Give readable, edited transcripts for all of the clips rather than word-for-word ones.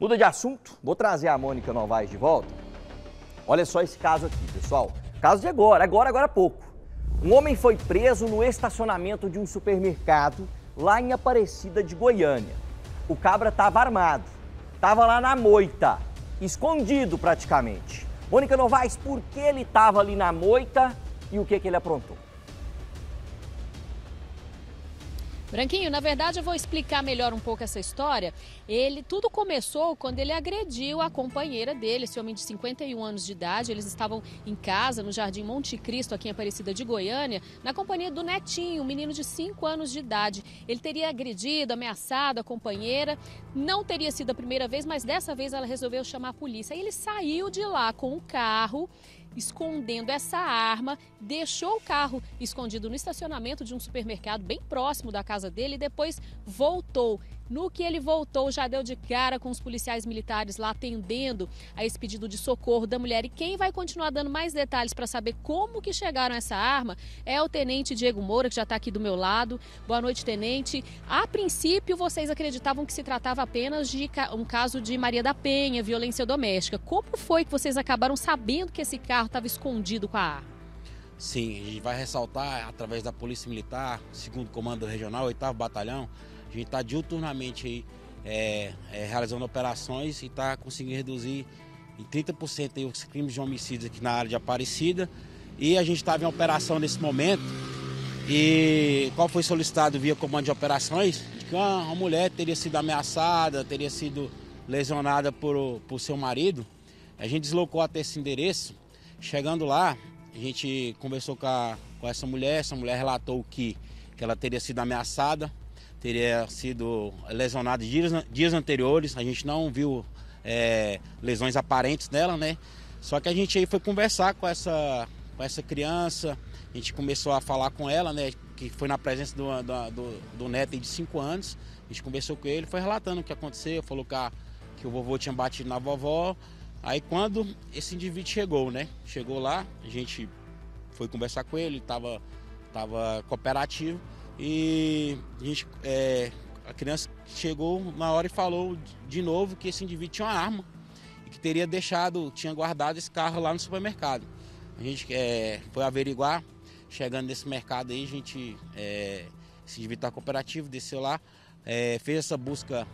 Muda de assunto, vou trazer a Mônica Novaes de volta. Olha só esse caso aqui, pessoal. Caso de agora há pouco. Um homem foi preso no estacionamento de um supermercado lá em Aparecida de Goiânia. O cabra estava armado, estava lá na moita, escondido praticamente. Mônica Novaes, por que ele estava ali na moita e o que ele aprontou? Branquinho, na verdade eu vou explicar melhor um pouco essa história. Tudo começou quando ele agrediu a companheira dele, esse homem de 51 anos de idade. Eles estavam em casa, no Jardim Monte Cristo, aqui em Aparecida de Goiânia, na companhia do netinho, um menino de 5 anos de idade. Ele teria agredido, ameaçado a companheira. Não teria sido a primeira vez, mas dessa vez ela resolveu chamar a polícia. Aí ele saiu de lá com o carro, escondendo essa arma, deixou o carro escondido no estacionamento de um supermercado bem próximo da casa dele e depois voltou. No que ele voltou, já deu de cara com os policiais militares lá atendendo a esse pedido de socorro da mulher. E quem vai continuar dando mais detalhes para saber como que chegaram a essa arma é o tenente Diego Moura, que já está aqui do meu lado. Boa noite, tenente. A princípio, vocês acreditavam que se tratava apenas de um caso de Maria da Penha, violência doméstica. Como foi que vocês acabaram sabendo que esse carro estava escondido com a arma? Sim, a gente vai ressaltar, através da Polícia Militar, 2º Comando Regional, 8º Batalhão, a gente está diuturnamente aí, realizando operações e está conseguindo reduzir em 30% aí os crimes de homicídios aqui na área de Aparecida. E a gente estava em operação nesse momento, e qual foi solicitado via Comando de Operações? De que uma mulher teria sido ameaçada, teria sido lesionada por seu marido. A gente deslocou até esse endereço. Chegando lá, a gente conversou com essa mulher relatou que ela teria sido ameaçada, teria sido lesionada dias anteriores. A gente não viu lesões aparentes nela, né? Só que a gente aí foi conversar com essa criança, a gente começou a falar com ela, né? Que foi na presença do neto de 5 anos, a gente conversou com ele, foi relatando o que aconteceu, falou que o vovô tinha batido na vovó. Aí quando esse indivíduo chegou, né? Chegou lá, a gente foi conversar com ele, tava cooperativo. E a criança chegou na hora e falou de novo que esse indivíduo tinha uma arma e que tinha guardado esse carro lá no supermercado. A gente foi averiguar, chegando nesse mercado aí, esse indivíduo tá cooperativo, desceu lá, fez essa busca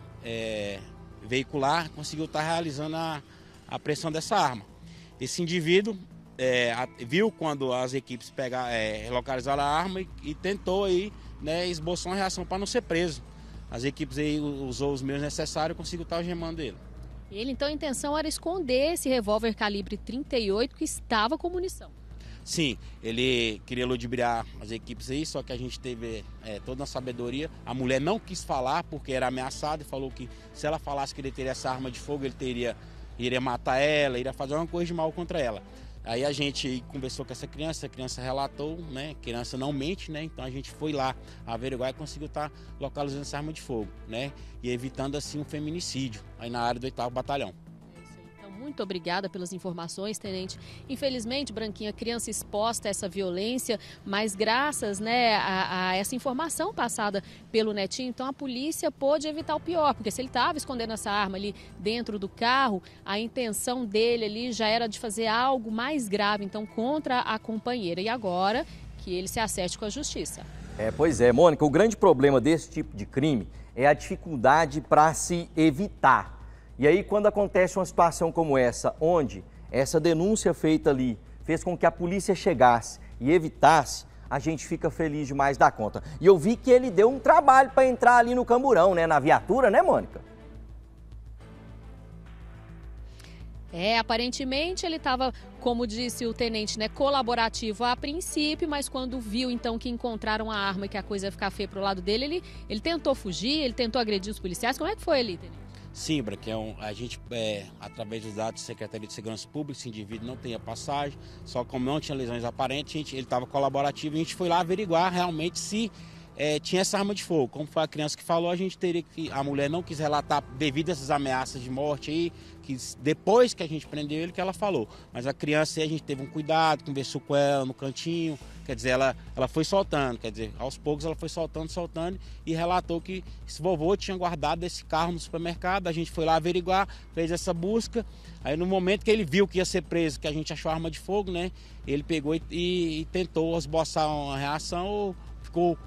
veicular, conseguiu estar realizando a apreensão dessa arma. Esse indivíduo viu quando as equipes localizaram a arma e tentou aí, né, esboçou uma reação para não ser preso. As equipes aí usou os meios necessários e conseguiu estar algemando ele. Ele então a intenção era esconder esse revólver calibre 38 que estava com munição. Sim, ele queria ludibriar as equipes aí, só que a gente teve toda a sabedoria. A mulher não quis falar porque era ameaçada e falou que se ela falasse que ele teria essa arma de fogo, ele iria matar ela, iria fazer uma coisa de mal contra ela. Aí a gente conversou com essa criança relatou, né? A criança não mente, né? Então a gente foi lá averiguar e conseguiu estar localizando essa arma de fogo, né? E evitando assim um feminicídio aí na área do 8º Batalhão. Muito obrigada pelas informações, tenente. Infelizmente, Branquinha, criança exposta a essa violência, mas graças, né, a essa informação passada pelo netinho, então a polícia pôde evitar o pior, porque se ele estava escondendo essa arma ali dentro do carro, a intenção dele ali já era de fazer algo mais grave, então, contra a companheira. E agora que ele se acerte com a justiça. Pois é, Mônica, o grande problema desse tipo de crime é a dificuldade para se evitar. E aí, quando acontece uma situação como essa, onde essa denúncia feita ali fez com que a polícia chegasse e evitasse, a gente fica feliz demais da conta. E eu vi que ele deu um trabalho para entrar ali no camburão, né? Na viatura, né, Mônica? Aparentemente ele estava, como disse o tenente, né, colaborativo a princípio, mas quando viu então que encontraram a arma e que a coisa ia ficar feia pro lado dele, ele tentou fugir, ele tentou agredir os policiais. Como é que foi ali, tenente? Sim, Branquinho, a gente, através dos dados da Secretaria de Segurança Pública, esse indivíduo não tinha passagem, só como não tinha lesões aparentes, ele estava colaborativo, a gente foi lá averiguar realmente se tinha essa arma de fogo. Como foi a criança que falou, a gente teria que... A mulher não quis relatar devido a essas ameaças de morte aí, que depois que a gente prendeu ele, que ela falou. Mas a criança aí a gente teve um cuidado, conversou com ela no cantinho, quer dizer, ela foi soltando, quer dizer, aos poucos ela foi soltando e relatou que esse vovô tinha guardado esse carro no supermercado. A gente foi lá averiguar, fez essa busca. Aí no momento que ele viu que ia ser preso, que a gente achou a arma de fogo, né? Ele pegou e tentou esboçar uma reação, ou ficou...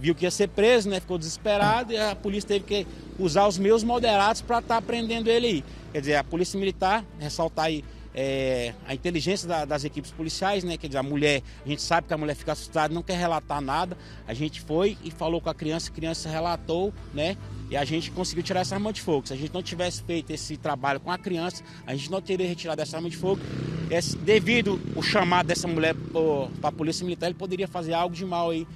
viu que ia ser preso, né? Ficou desesperado e a polícia teve que usar os meios moderados para estar prendendo ele aí. Quer dizer, a polícia militar, ressaltar aí a inteligência das equipes policiais, né? Quer dizer, a mulher, a gente sabe que a mulher fica assustada, não quer relatar nada. A gente foi e falou com a criança relatou, né? E a gente conseguiu tirar essa arma de fogo. Se a gente não tivesse feito esse trabalho com a criança, a gente não teria retirado essa arma de fogo. Devido ao chamado dessa mulher para a polícia militar, ele poderia fazer algo de mal aí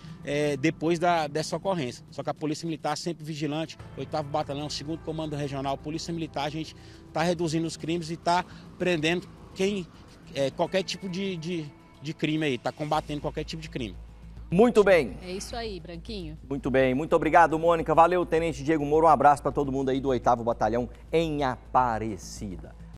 depois dessa ocorrência. Só que a polícia militar sempre vigilante, 8º batalhão, 2º comando regional, polícia militar, a gente está reduzindo os crimes e está prendendo qualquer tipo de crime aí, está combatendo qualquer tipo de crime. Muito bem. É isso aí, Branquinho. Muito bem, muito obrigado, Mônica. Valeu, Tenente Diego Moro. Um abraço para todo mundo aí do 8º Batalhão em Aparecida.